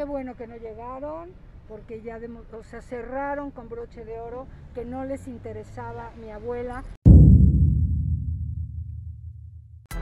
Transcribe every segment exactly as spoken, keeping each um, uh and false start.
qué bueno que no llegaron, porque ya de, o sea, cerraron con broche de oro que no les interesaba mi abuela.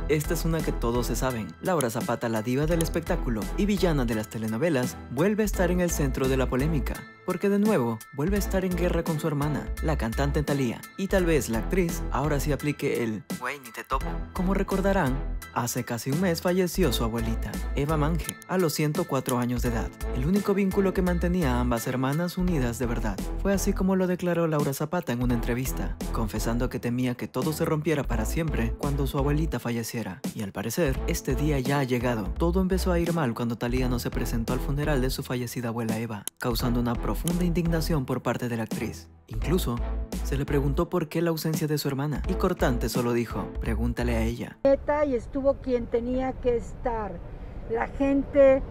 Esta es una que todos se saben. Laura Zapata, la diva del espectáculo y villana de las telenovelas, vuelve a estar en el centro de la polémica, porque de nuevo vuelve a estar en guerra con su hermana, la cantante Thalía, y tal vez la actriz ahora sí aplique el "güey, ni te topo". Como recordarán, hace casi un mes falleció su abuelita, Eva Mange, a los ciento cuatro años de edad. El único vínculo que mantenía a ambas hermanas unidas de verdad. Fue así como lo declaró Laura Zapata en una entrevista, confesando que temía que todo se rompiera para siempre cuando su abuelita falleciera. Y al parecer, este día ya ha llegado. Todo empezó a ir mal cuando Thalía no se presentó al funeral de su fallecida abuela Eva, causando una profunda indignación por parte de la actriz. Incluso, se le preguntó por qué la ausencia de su hermana, y cortante solo dijo: "Pregúntale a ella". Y estuvo quien tenía que estar, la gente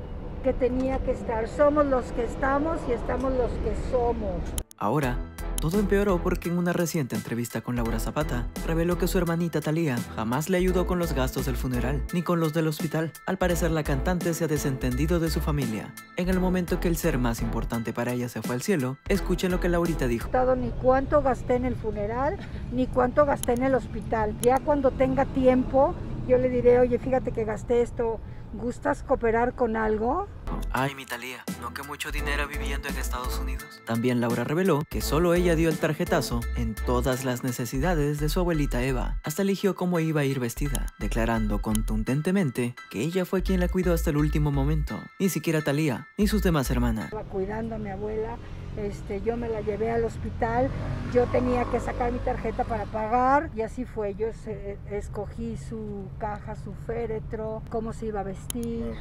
que tenía que estar. Somos los que estamos y estamos los que somos. Ahora, todo empeoró porque en una reciente entrevista con Laura Zapata, reveló que su hermanita Thalía jamás le ayudó con los gastos del funeral, ni con los del hospital. Al parecer, la cantante se ha desentendido de su familia. En el momento que el ser más importante para ella se fue al cielo, escuchen lo que Laurita dijo. Ni cuánto gasté en el funeral, ni cuánto gasté en el hospital. Ya cuando tenga tiempo, yo le diré: oye, fíjate que gasté esto, ¿gustas cooperar con algo? Ay, mi Thalía, no que mucho dinero viviendo en Estados Unidos. También Laura reveló que solo ella dio el tarjetazo en todas las necesidades de su abuelita Eva. Hasta eligió cómo iba a ir vestida, declarando contundentemente que ella fue quien la cuidó hasta el último momento. Ni siquiera Thalía, ni sus demás hermanas. Estaba cuidando a mi abuela, este, yo me la llevé al hospital, yo tenía que sacar mi tarjeta para pagar. Y así fue, yo se, escogí su caja, su féretro, cómo se iba a vestir.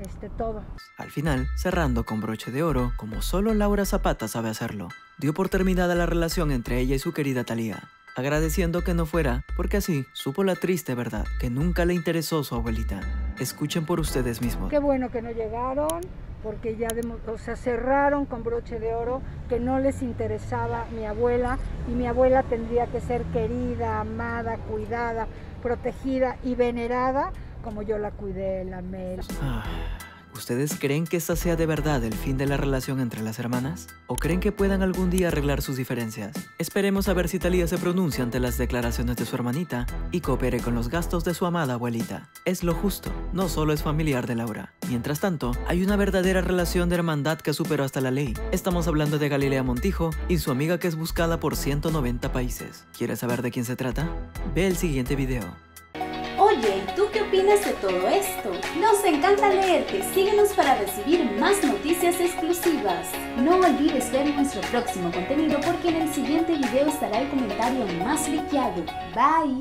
Este, todo. Al final, cerrando con broche de oro, como solo Laura Zapata sabe hacerlo, dio por terminada la relación entre ella y su querida Thalía, agradeciendo que no fuera, porque así supo la triste verdad, que nunca le interesó su abuelita. Escuchen por ustedes mismos. Qué bueno que no llegaron, porque ya de, o sea, cerraron con broche de oro que no les interesaba mi abuela, y mi abuela tendría que ser querida, amada, cuidada, protegida y venerada como yo la cuidé, la amé. Ah, ¿ustedes creen que esta sea de verdad el fin de la relación entre las hermanas? ¿O creen que puedan algún día arreglar sus diferencias? Esperemos a ver si Thalía se pronuncia ante las declaraciones de su hermanita y coopere con los gastos de su amada abuelita. Es lo justo, no solo es familiar de Laura. Mientras tanto, hay una verdadera relación de hermandad que superó hasta la ley. Estamos hablando de Galilea Montijo y su amiga que es buscada por ciento noventa países. ¿Quieres saber de quién se trata? Ve el siguiente video. Oye, ¿y tú qué opinas de todo esto? Nos encanta leerte, síguenos para recibir más noticias exclusivas. No olvides ver nuestro próximo contenido porque en el siguiente video estará el comentario más likeado. Bye.